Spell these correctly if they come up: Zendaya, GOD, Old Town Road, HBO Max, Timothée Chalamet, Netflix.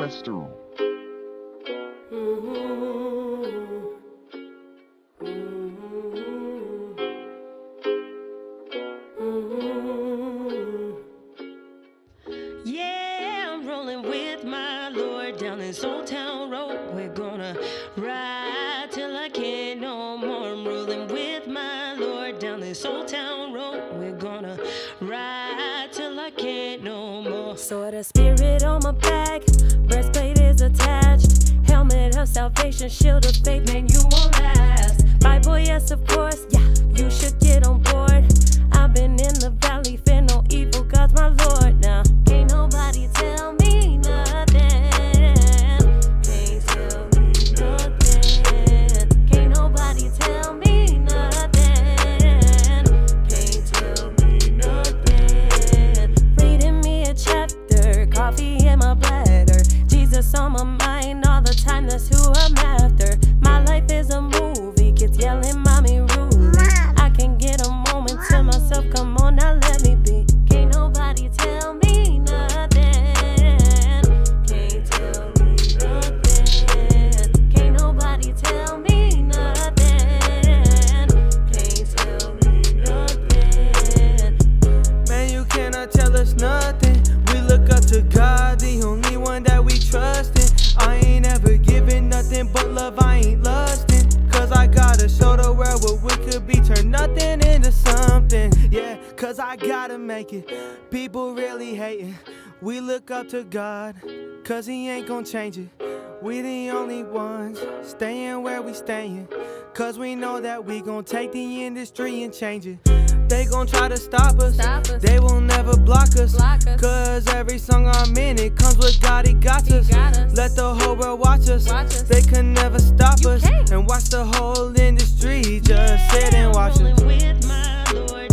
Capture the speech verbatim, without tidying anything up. Western. Yeah, I'm rolling with my Lord down this Old Town Road. We're gonna ride till I can't no more. I'm rolling with my Lord down this Old Town Road. We're gonna ride till I can't no more. Sword of Spirit on my back, breastplate is attached, helmet of salvation, shield of faith, man, you won't last. Bible, yes, of course, yeah, you should get on board. I've been in the valley, fear no evil, God's my Lord now. On my mind all the time, that's who I'm after. My life is a movie, kids yelling, mommy rude. I can get a moment to myself, come on now, let me be. Can't nobody tell me nothing. Can't tell me nothing. Can't nobody tell me nothing. Can't tell me nothing. Man, you cannot tell us nothing. We look up to God, the only one that we trustin'. I ain't ever giving nothing but love, I ain't lustin'. Cause I gotta show the world what we could be, turn nothing into something. Yeah, cause I gotta make it. People really hatin'. We look up to God, cause he ain't gon' change it. We the only ones staying where we staying, cause we know that we gon' take the industry and change it. They gon' try to stop us, stop us. They will never block us. block us Cause every song I'm in, it comes with God, he got, he us. got us Let the whole world watch us, watch us. They can never stop you us can't. And watch the whole industry just yeah, sit and watch us.